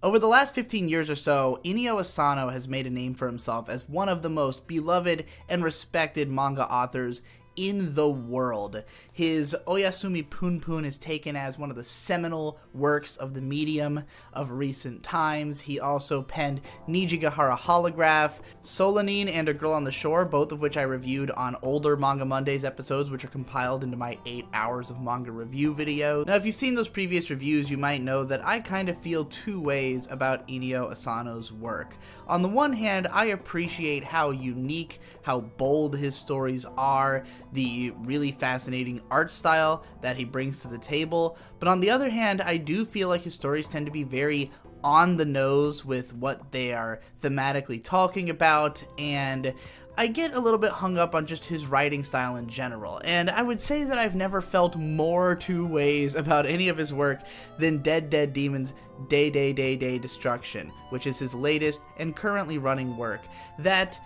Over the last 15 years or so, Inio Asano has made a name for himself as one of the most beloved and respected manga authors in the world. His Oyasumi Punpun is taken as one of the seminal works of the medium of recent times. He also penned Nijigahara Holograph, Solanine, and A Girl on the Shore, both of which I reviewed on older Manga Mondays episodes, which are compiled into my 8 hours of manga review video. Now, if you've seen those previous reviews, you might know that I kind of feel two ways about Inio Asano's work. On the one hand, I appreciate how unique, how bold his stories are, the really fascinating art style that he brings to the table, but on the other hand, I do feel like his stories tend to be very on the nose with what they are thematically talking about, and I get a little bit hung up on just his writing style in general. And I would say that I've never felt more two ways about any of his work than Dead Dead Demon's DeDeDeDe Destruction, which is his latest and currently running work that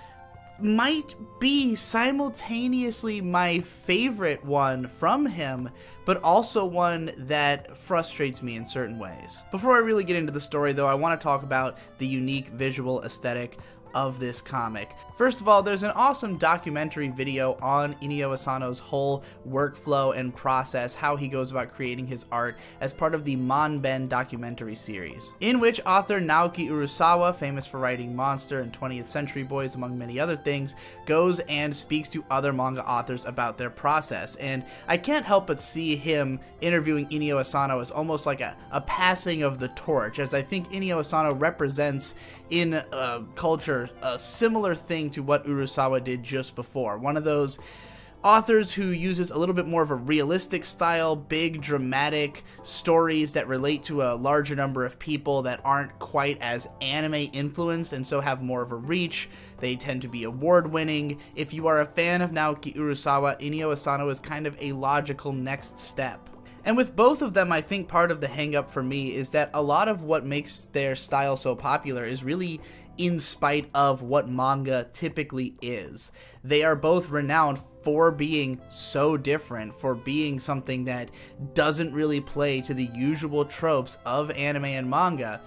might be simultaneously my favorite one from him, but also one that frustrates me in certain ways. Before I really get into the story though, I want to talk about the unique visual aesthetic of this comic. First of all, there's an awesome documentary video on Inio Asano's whole workflow and process, how he goes about creating his art, as part of the Manben documentary series, in which author Naoki Urasawa, famous for writing Monster and 20th Century Boys among many other things, goes and speaks to other manga authors about their process. And I can't help but see him interviewing Inio Asano as almost like a passing of the torch, as I think Inio Asano represents in culture a similar thing to what Urasawa did just before. One of those authors who uses a little bit more of a realistic style, big dramatic stories that relate to a larger number of people that aren't quite as anime influenced and so have more of a reach. They tend to be award-winning. If you are a fan of Naoki Urasawa, Inio Asano is kind of a logical next step. And with both of them, I think part of the hang-up for me is that a lot of what makes their style so popular is really in spite of what manga typically is. They are both renowned for being so different, for being something that doesn't really play to the usual tropes of anime and manga.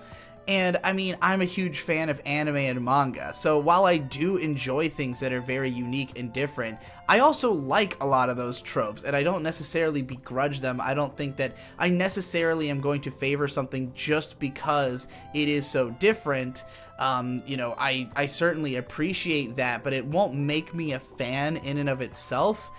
And I mean, I'm a huge fan of anime and manga, so while I do enjoy things that are very unique and different, I also like a lot of those tropes, and I don't necessarily begrudge them. I don't think that I necessarily am going to favor something just because it is so different. You know, I certainly appreciate that, but it won't make me a fan in and of itself.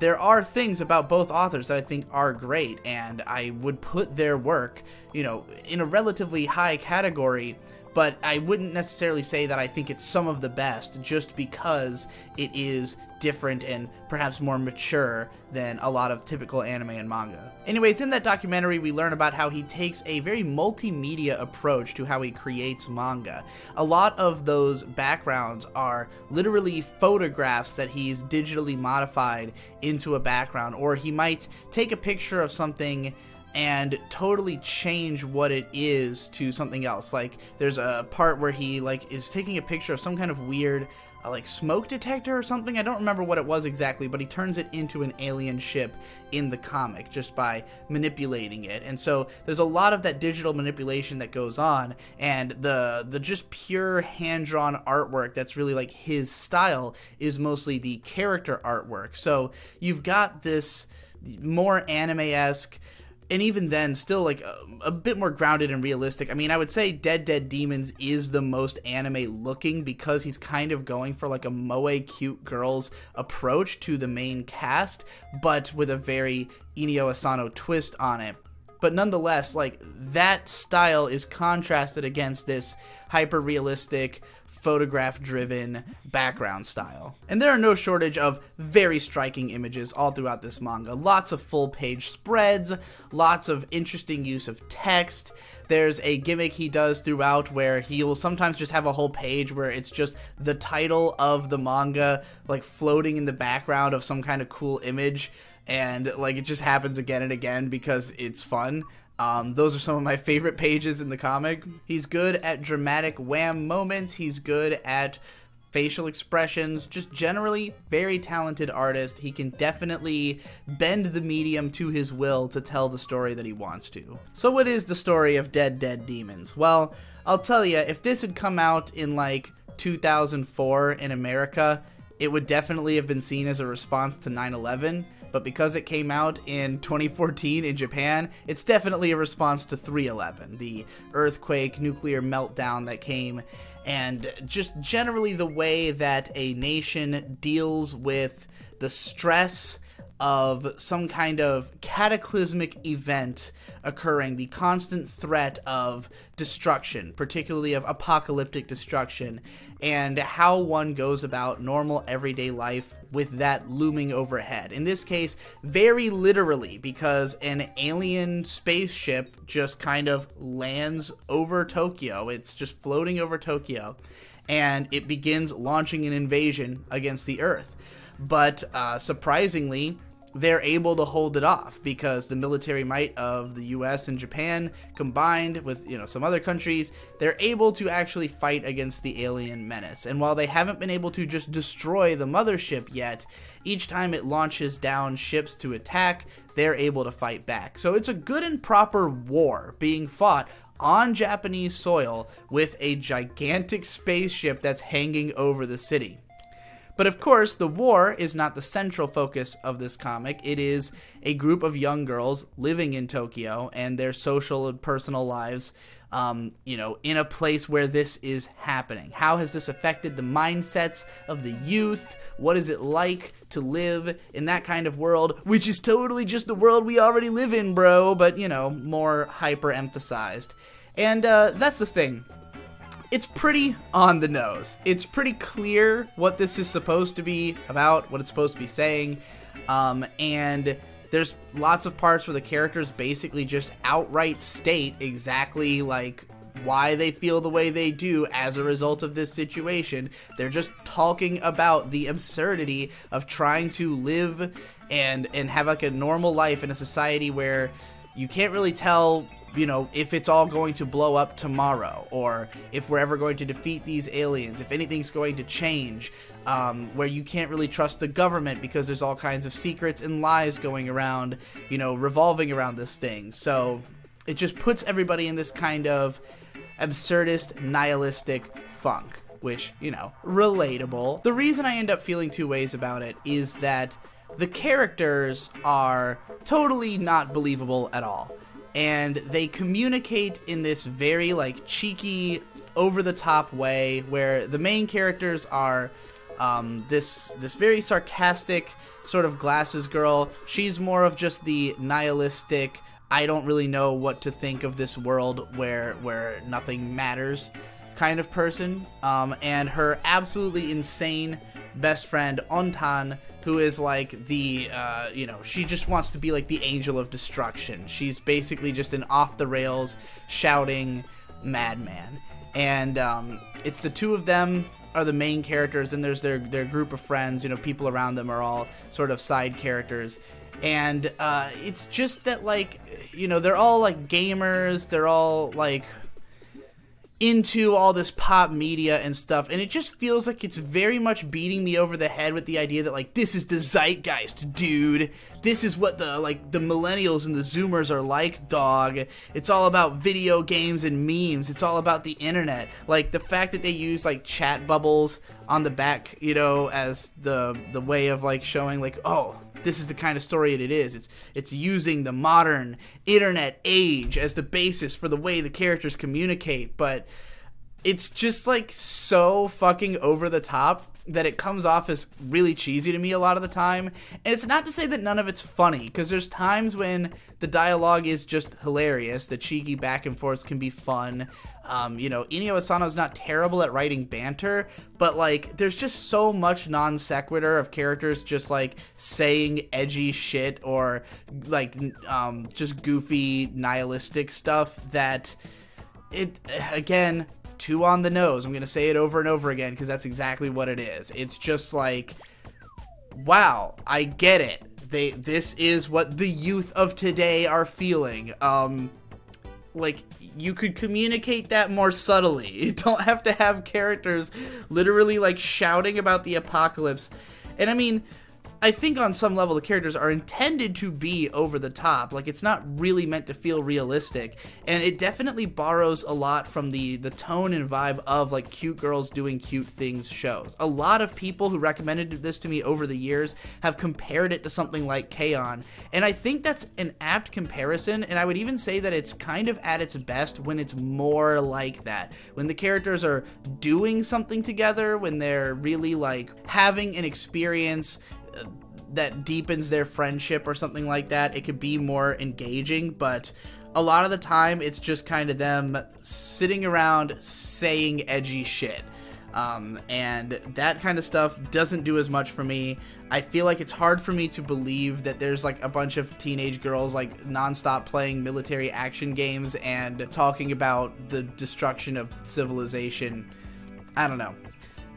There are things about both authors that I think are great, and I would put their work, you know, in a relatively high category, but I wouldn't necessarily say that I think it's some of the best just because it is different and perhaps more mature than a lot of typical anime and manga. Anyways, in that documentary, we learn about how he takes a very multimedia approach to how he creates manga. A lot of those backgrounds are literally photographs that he's digitally modified into a background, or he might take a picture of something and totally change what it is to something else. Like, there's a part where he is taking a picture of some kind of weird like smoke detector or something. I don't remember what it was exactly, but he turns it into an alien ship in the comic just by manipulating it. And so there's a lot of that digital manipulation that goes on, and the just pure hand-drawn artwork that's really like his style is mostly the character artwork. So you've got this more anime-esque, and even then, still like a bit more grounded and realistic. I mean, I would say Dead Dead Demons is the most anime looking because he's kind of going for like a moe cute girls approach to the main cast, but with a very Inio Asano twist on it. But nonetheless, like, that style is contrasted against this hyper-realistic, photograph-driven background style. And there are no shortage of very striking images all throughout this manga. Lots of full-page spreads, lots of interesting use of text. There's a gimmick he does throughout where he will sometimes just have a whole page where it's just the title of the manga, like, floating in the background of some kind of cool image. And like, it just happens again and again because it's fun. Those are some of my favorite pages in the comic. He's good at dramatic wham moments. He's good at facial expressions, just generally very talented artist. He can definitely bend the medium to his will to tell the story that he wants to. So what is the story of Dead Dead Demons? Well, I'll tell you, if this had come out in like 2004 in America, it would definitely have been seen as a response to 9/11. But because it came out in 2014 in Japan, it's definitely a response to 3/11, the earthquake, nuclear meltdown that came, and just generally the way that a nation deals with the stress of some kind of cataclysmic event occurring, the constant threat of destruction, particularly of apocalyptic destruction, and how one goes about normal everyday life with that looming overhead. In this case, very literally, because an alien spaceship just kind of lands over Tokyo. It's just floating over Tokyo, and it begins launching an invasion against the Earth. But surprisingly, they're able to hold it off because the military might of the US and Japan combined with, you know, some other countries, they're able to actually fight against the alien menace. And while they haven't been able to just destroy the mothership yet, each time it launches down ships to attack, they're able to fight back. So it's a good and proper war being fought on Japanese soil with a gigantic spaceship that's hanging over the city. But of course, the war is not the central focus of this comic. It is a group of young girls living in Tokyo and their social and personal lives, you know, in a place where this is happening. How has this affected the mindsets of the youth? What is it like to live in that kind of world, which is totally just the world we already live in, bro, but, you know, more hyper-emphasized. And that's the thing. It's pretty on the nose. It's pretty clear what this is supposed to be about, what it's supposed to be saying, and there's lots of parts where the characters basically just outright state exactly like why they feel the way they do as a result of this situation. They're just talking about the absurdity of trying to live and have like a normal life in a society where you can't really tell, you know, if it's all going to blow up tomorrow, or if we're ever going to defeat these aliens, if anything's going to change, where you can't really trust the government because there's all kinds of secrets and lies going around, you know, revolving around this thing. So it just puts everybody in this kind of absurdist, nihilistic funk, which, you know, relatable. The reason I end up feeling two ways about it is that the characters are totally not believable at all. And they communicate in this very, like, cheeky, over-the-top way where the main characters are this very sarcastic sort of glasses girl. She's more of just the nihilistic, I don't really know what to think of this world where nothing matters kind of person. And her absolutely insane best friend, Ontan, who is like the, you know, she just wants to be like the angel of destruction. She's basically just an off-the-rails, shouting madman. And it's the two of them are the main characters, and there's their group of friends, you know, people around them are all sort of side characters. And it's just that, like, you know, they're all like gamers, they're all like into all this pop media and stuff, and it just feels like it's very much beating me over the head with the idea that, like, this is the zeitgeist, dude. This is what the, like, the millennials and the zoomers are like, dog. It's all about video games and memes. It's all about the internet. Like, the fact that they use, like, chat bubbles on the back, you know, as the way of, like, showing, like, oh, this is the kind of story it is. It's using the modern internet age as the basis for the way the characters communicate, but it's just, like, so fucking over the top that it comes off as really cheesy to me a lot of the time. And it's not to say that none of it's funny, because there's times when the dialogue is just hilarious. The cheeky back and forth can be fun. You know, Inio Asano's not terrible at writing banter, but, like, there's just so much non sequitur of characters just, like, saying edgy shit or, like, just goofy, nihilistic stuff that it, again, too on the nose. I'm gonna say it over and over again because that's exactly what it is. It's just like, wow, I get it. This is what the youth of today are feeling. Like, you could communicate that more subtly. You don't have to have characters literally like shouting about the apocalypse. And I mean, I think on some level the characters are intended to be over the top. Like, it's not really meant to feel realistic, and it definitely borrows a lot from the tone and vibe of like cute girls doing cute things shows. A lot of people who recommended this to me over the years have compared it to something like K-On!, and I think that's an apt comparison, and I would even say that it's kind of at its best when it's more like that. When the characters are doing something together, when they're really like having an experience that deepens their friendship or something like that, it could be more engaging. But a lot of the time it's just kind of them sitting around saying edgy shit, and that kind of stuff doesn't do as much for me. I feel like it's hard for me to believe that there's like a bunch of teenage girls like non-stop playing military action games and talking about the destruction of civilization. I don't know.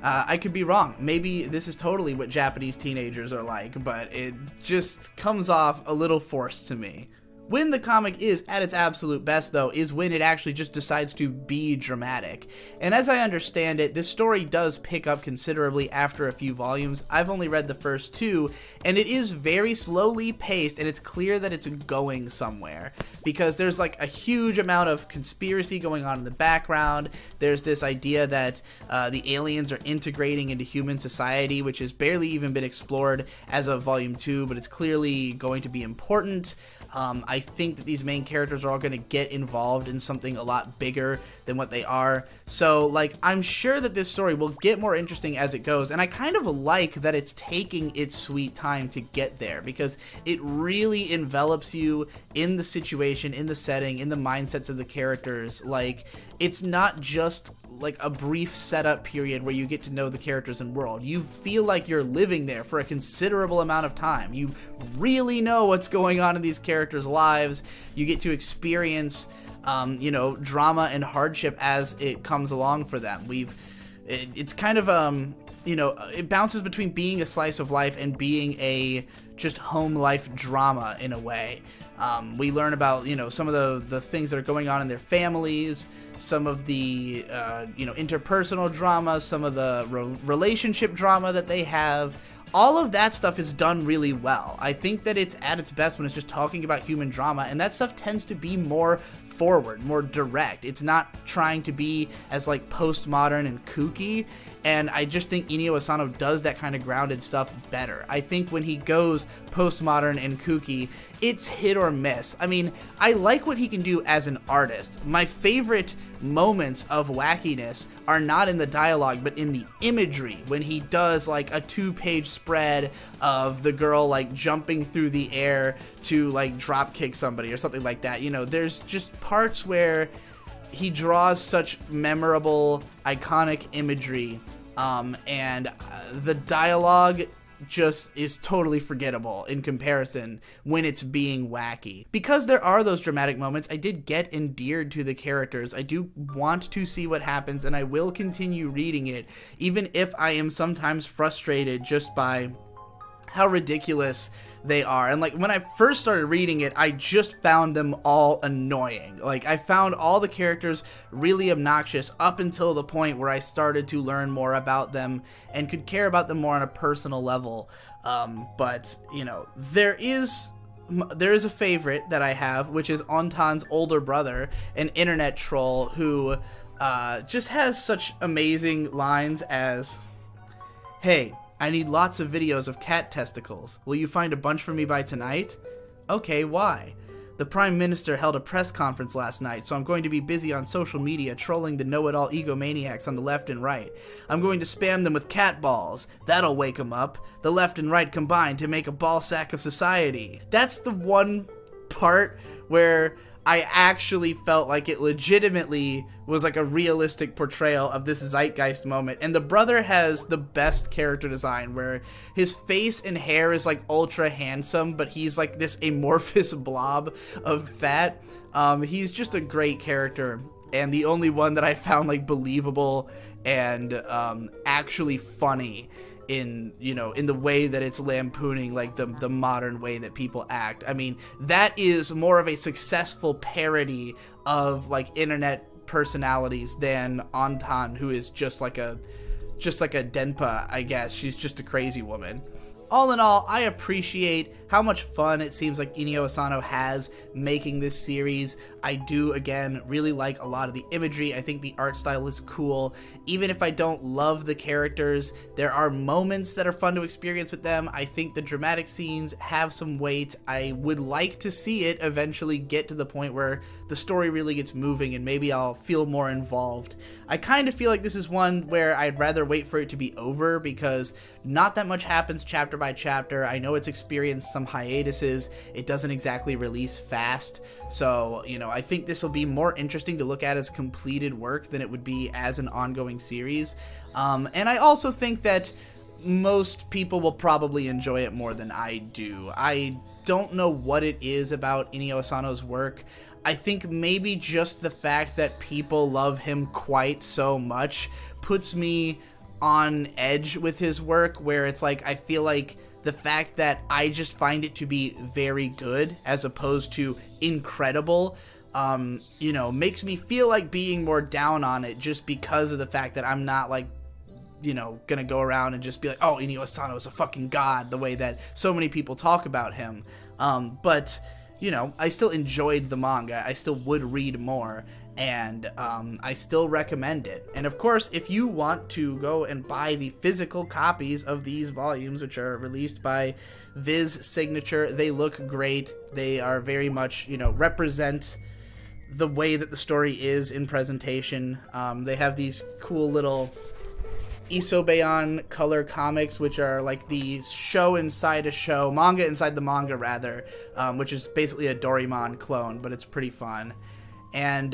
I could be wrong. Maybe this is totally what Japanese teenagers are like, but it just comes off a little forced to me. When the comic is at its absolute best, though, is when it actually just decides to be dramatic. And as I understand it, this story does pick up considerably after a few volumes. I've only read the first two, and it is very slowly paced, and it's clear that it's going somewhere, because there's like a huge amount of conspiracy going on in the background. There's this idea that the aliens are integrating into human society, which has barely even been explored as of volume 2, but it's clearly going to be important. I think that these main characters are all going to get involved in something a lot bigger than what they are. So, like, I'm sure that this story will get more interesting as it goes, and I kind of like that it's taking its sweet time to get there, because it really envelops you in the situation, in the setting, in the mindsets of the characters. Like, it's not just like a brief setup period where you get to know the characters and world. You feel like you're living there for a considerable amount of time. You really know what's going on in these characters' lives. You get to experience, you know, drama and hardship as it comes along for them. It's kind of, you know, it bounces between being a slice of life and being a just home life drama in a way. We learn about, you know, some of the things that are going on in their families, some of the, you know, interpersonal drama, some of the relationship drama that they have. All of that stuff is done really well. I think that it's at its best when it's just talking about human drama, and that stuff tends to be more forward, more direct. It's not trying to be as like postmodern and kooky, and I just think Inio Asano does that kind of grounded stuff better. I think when he goes postmodern and kooky, it's hit or miss. I mean, I like what he can do as an artist. My favorite moments of wackiness are not in the dialogue, but in the imagery, when he does like a 2-page spread of the girl like jumping through the air to like drop kick somebody or something like that. You know, there's just parts where he draws such memorable, iconic imagery, and the dialogue just is totally forgettable in comparison when it's being wacky. Because there are those dramatic moments, I did get endeared to the characters. I do want to see what happens, and I will continue reading it, even if I am sometimes frustrated just by how ridiculous they are. And like, when I first started reading it, I just found them all annoying. Like, I found all the characters really obnoxious up until the point where I started to learn more about them and could care about them more on a personal level. But you know, there is a favorite that I have, which is Ontan's older brother, an internet troll who just has such amazing lines as, "Hey, I need lots of videos of cat testicles. Will you find a bunch for me by tonight?" "Okay, why?" "The Prime Minister held a press conference last night, so I'm going to be busy on social media trolling the know-it-all egomaniacs on the left and right. I'm going to spam them with cat balls. That'll wake them up. The left and right combined to make a ball sack of society." That's the one part where I actually felt like it legitimately was like a realistic portrayal of this zeitgeist moment. And the brother has the best character design, where his face and hair is like ultra handsome, but he's like this amorphous blob of fat. He's just a great character, and the only one that I found like believable and actually funny in, you know, in the way that it's lampooning, like, the modern way that people act. I mean, that is more of a successful parody of, like, internet personalities than Antan, who is just like a denpa, I guess. She's just a crazy woman. All in all, I appreciate how much fun it seems like Inio Asano has making this series. I do, again, really like a lot of the imagery. I think the art style is cool. Even if I don't love the characters, there are moments that are fun to experience with them. I think the dramatic scenes have some weight. I would like to see it eventually get to the point where the story really gets moving and maybe I'll feel more involved. I kind of feel like this is one where I'd rather wait for it to be over, because not that much happens chapter by chapter. I know it's experienced some hiatuses. It doesn't exactly release fast. So, you know, I think this will be more interesting to look at as completed work than it would be as an ongoing series. And I also think that most people will probably enjoy it more than I do. I don't know what it is about Inio Asano's work. I think maybe just the fact that people love him quite so much puts me on edge with his work, where it's like, I feel like the fact that I just find it to be very good as opposed to incredible, you know, makes me feel like being more down on it, just because of the fact that I'm not, like, you know, gonna go around and just be like, oh, Inio Asano is a fucking god, the way that so many people talk about him. But, you know, I still enjoyed the manga. I still would read more. And I still recommend it. And of course, if you want to go and buy the physical copies of these volumes, which are released by Viz Signature, they look great. They are very much, you know, represent the way that the story is in presentation. They have these cool little isobayan color comics, which are like the show inside a show, manga inside the manga rather, which is basically a Doraemon clone, but it's pretty fun. And,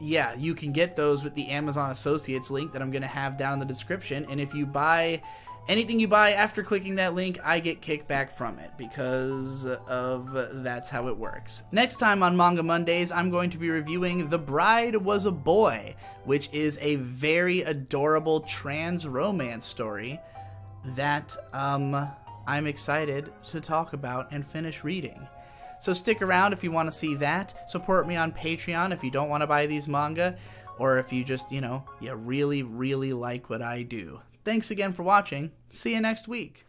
yeah, you can get those with the Amazon Associates link that I'm going to have down in the description. And if you buy anything you buy after clicking that link, I get kickback from it, because of that's how it works. Next time on Manga Mondays, I'm going to be reviewing The Bride Was a Boy, which is a very adorable trans romance story that I'm excited to talk about and finish reading. So stick around if you want to see that. Support me on Patreon if you don't want to buy these manga, or if you just, you know, you really, really like what I do. Thanks again for watching. See you next week.